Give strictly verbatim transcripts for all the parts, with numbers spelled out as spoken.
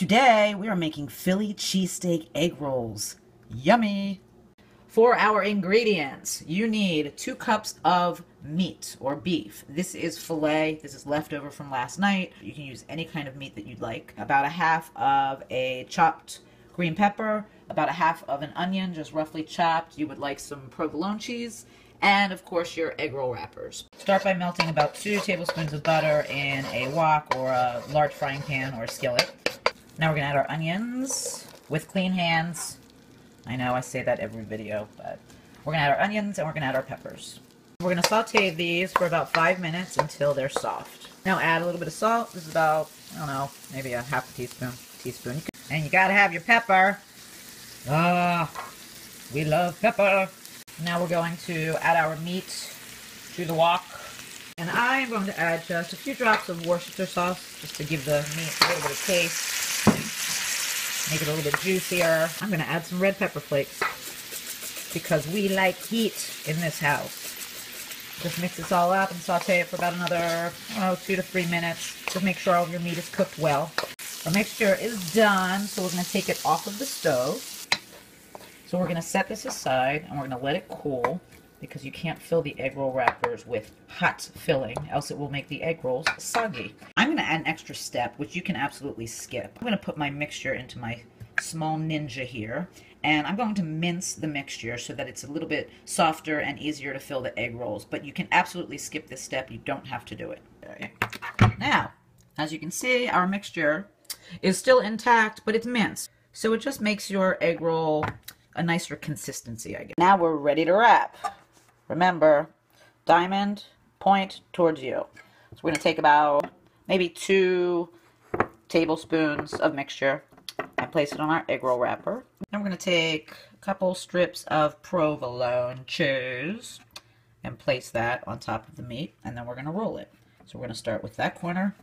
Today, we are making Philly cheesesteak egg rolls. Yummy! For our ingredients, you need two cups of meat or beef. This is filet. This is leftover from last night. You can use any kind of meat that you'd like. About a half of a chopped green pepper, about a half of an onion, just roughly chopped. You would like some provolone cheese, and of course your egg roll wrappers. Start by melting about two tablespoons of butter in a wok or a large frying pan or skillet. Now we're gonna add our onions with clean hands. I know I say that every video, but we're gonna add our onions and we're gonna add our peppers. We're gonna saute these for about five minutes until they're soft. Now add a little bit of salt. This is about, I don't know, maybe a half a teaspoon, teaspoon. And you gotta have your pepper. Ah, we love pepper. Now we're going to add our meat to the wok. And I'm going to add just a few drops of Worcestershire sauce just to give the meat a little bit of taste. Make it a little bit juicier. I'm going to add some red pepper flakes because we like heat in this house. Just mix this all up and saute it for about another, oh, two to three minutes. Just make sure all of your meat is cooked well. Our mixture is done, so we're going to take it off of the stove. So we're going to set this aside and we're going to let it cool because you can't fill the egg roll wrappers with hot filling, else it will make the egg rolls soggy. I'm gonna add an extra step, which you can absolutely skip. I'm gonna put my mixture into my small Ninja here, and I'm going to mince the mixture so that it's a little bit softer and easier to fill the egg rolls, but you can absolutely skip this step. You don't have to do it. Okay. Now, as you can see, our mixture is still intact, but it's minced. So it just makes your egg roll a nicer consistency, I guess. Now we're ready to wrap. Remember, diamond, point towards you. So we're gonna take about maybe two tablespoons of mixture and place it on our egg roll wrapper. Then we're gonna take a couple strips of provolone cheese and place that on top of the meat, and then we're gonna roll it. So we're gonna start with that corner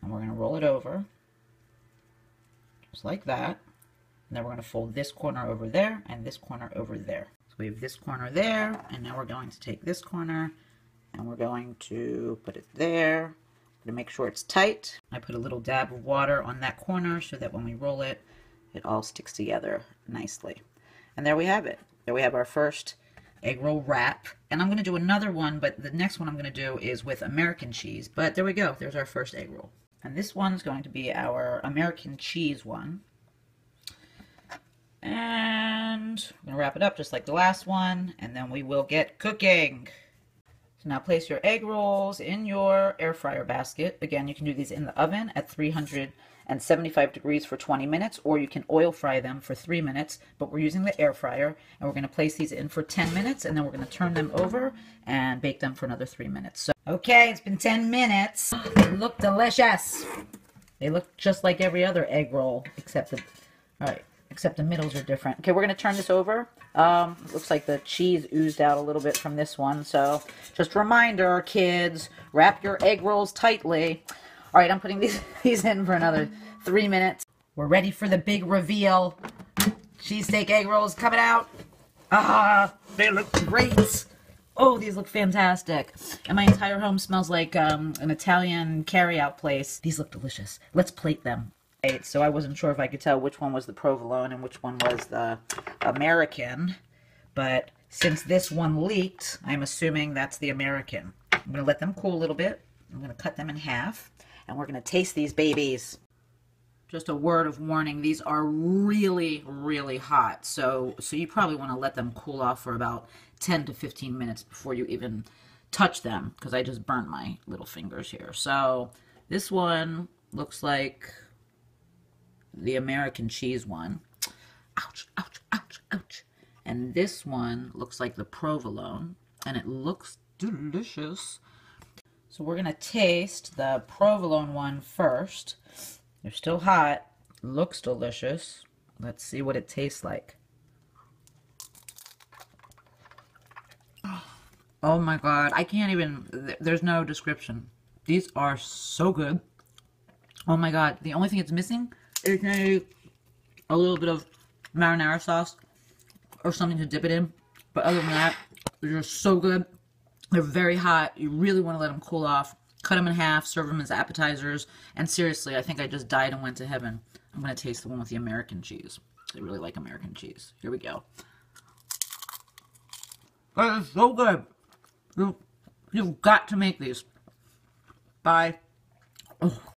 and we're gonna roll it over, just like that. And then we're gonna fold this corner over there and this corner over there. We have this corner there, and now we're going to take this corner and we're going to put it there. I'm gonna make sure it's tight. I put a little dab of water on that corner so that when we roll it, it all sticks together nicely. And there we have it. There we have our first egg roll wrap. And I'm gonna do another one, but the next one I'm gonna do is with American cheese. But there we go, there's our first egg roll. And this one's going to be our American cheese one. And I'm gonna wrap it up just like the last one, and then we will get cooking. So now place your egg rolls in your air fryer basket. Again, you can do these in the oven at three hundred seventy-five degrees for twenty minutes, or you can oil fry them for three minutes, but we're using the air fryer, and we're gonna place these in for ten minutes, and then we're gonna turn them over and bake them for another three minutes. So, okay, it's been ten minutes. They look delicious. They look just like every other egg roll, except the, all right. Except the middles are different. Okay, we're gonna turn this over. Um, looks like the cheese oozed out a little bit from this one, so just a reminder, kids, wrap your egg rolls tightly. All right, I'm putting these, these in for another three minutes. We're ready for the big reveal. Cheesesteak egg rolls coming out. Ah, they look great. Oh, these look fantastic. And my entire home smells like um, an Italian carry-out place. These look delicious. Let's plate them. So I wasn't sure if I could tell which one was the provolone and which one was the American, but since this one leaked, I'm assuming that's the American. I'm gonna let them cool a little bit. I'm gonna cut them in half, and we're gonna taste these babies. Just a word of warning, these are really, really hot, so, so you probably wanna let them cool off for about ten to fifteen minutes before you even touch them, because I just burned my little fingers here. So this one looks like the American cheese one. Ouch, ouch, ouch, ouch. And this one looks like the provolone, and it looks delicious. So we're gonna taste the provolone one first. They're still hot, looks delicious. Let's see what it tastes like. Oh my God, I can't even, there's no description. These are so good. Oh my God, the only thing it's missing, it's going to be a little bit of marinara sauce or something to dip it in. But other than that, they're so good. They're very hot. You really want to let them cool off. cut them in half, serve them as appetizers, and seriously, I think I just died and went to heaven. I'm going to taste the one with the American cheese. I really like American cheese. Here we go. That is so good. You, you've got to make these. Bye. Oh.